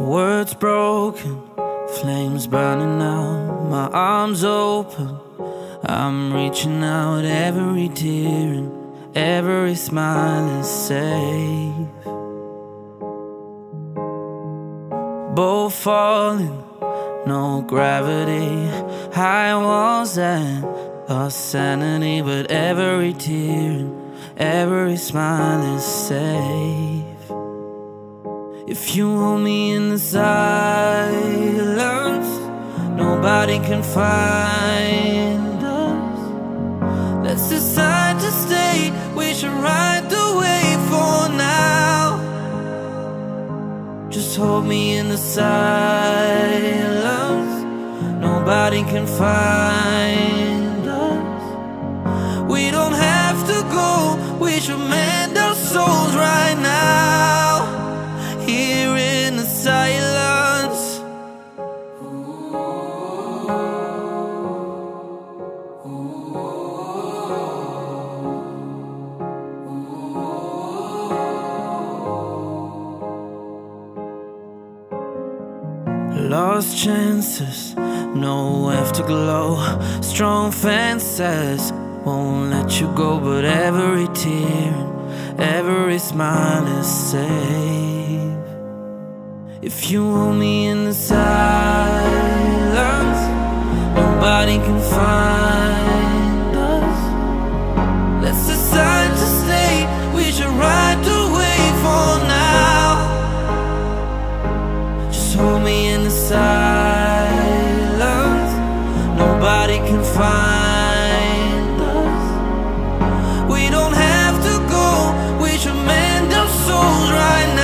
Words broken, flames burning out. My arms open, I'm reaching out. Every tear and every smile is safe. Both falling, no gravity. High walls and our sanity. But every tear and every smile is safe. If you hold me in the silence, nobody can find us. Let's decide to stay, we should ride the wave for now. Just hold me in the silence, nobody can find us. We don't have to go, we should mend our souls right now. Here in the silence, lost chances, no afterglow. Strong fences won't let you go, but every tear, every smile is safe. If you hold me in the silence, nobody can find us. Let's decide to stay, we should ride the wave for now. Just hold me in the silence, nobody can find us. We don't have to go, we should mend our souls right now.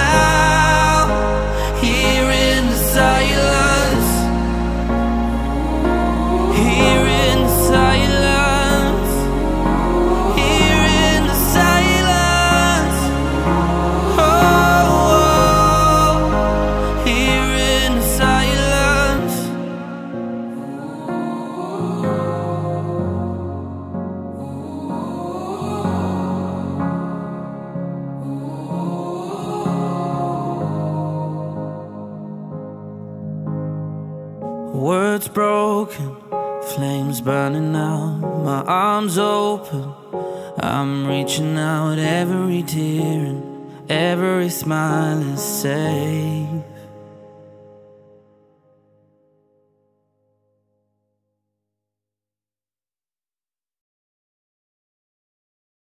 Words broken, flames burning out. My arms open, I'm reaching out. Every tear and every smile is safe.